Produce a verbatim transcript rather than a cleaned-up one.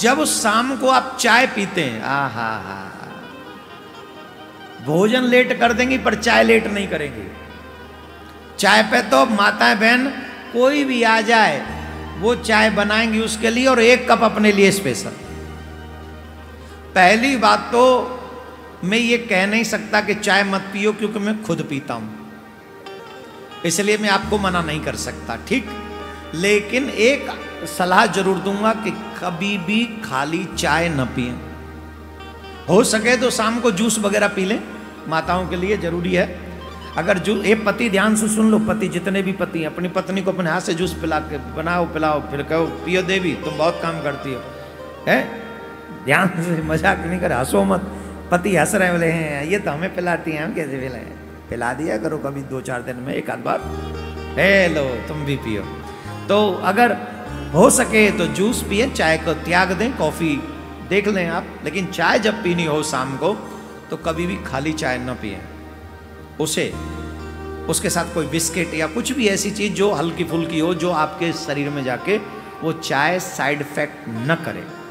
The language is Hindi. जब शाम को आप चाय पीते हैं, आहा हा, भोजन लेट कर देंगी पर चाय लेट नहीं करेंगी। चाय पे तो माताएं बहन कोई भी आ जाए वो चाय बनाएंगी उसके लिए, और एक कप अपने लिए स्पेशल। पहली बात तो मैं ये कह नहीं सकता कि चाय मत पियो, क्योंकि मैं खुद पीता हूं, इसलिए मैं आपको मना नहीं कर सकता, ठीक। लेकिन एक सलाह जरूर दूंगा कि कभी भी खाली चाय न पिए। हो सके तो शाम को जूस वगैरह पी लें, माताओं के लिए जरूरी है। अगर जूस, ये पति ध्यान से सुन लो, पति जितने भी पति हैं अपनी पत्नी को अपने हाथ से जूस पिला के बनाओ पिलाओ, फिर कहो पियो देवी तुम बहुत काम करती हो, है, ध्यान से, मजाक नहीं कर, हंसो मत। पति हंस रहे बोले हैं ये तो हमें पिलाती हैं, हम कैसे पिलाएं, पिला दिया करो कभी दो चार दिन में एक आध बार, हे लो तुम भी पियो। तो अगर हो सके तो जूस पिए, चाय को त्याग दें, कॉफ़ी देख लें आप, लेकिन चाय जब पीनी हो शाम को तो कभी भी खाली चाय न पिए। उसे उसके साथ कोई बिस्किट या कुछ भी ऐसी चीज़ जो हल्की फुल्की हो, जो आपके शरीर में जाके वो चाय साइड इफेक्ट न करे।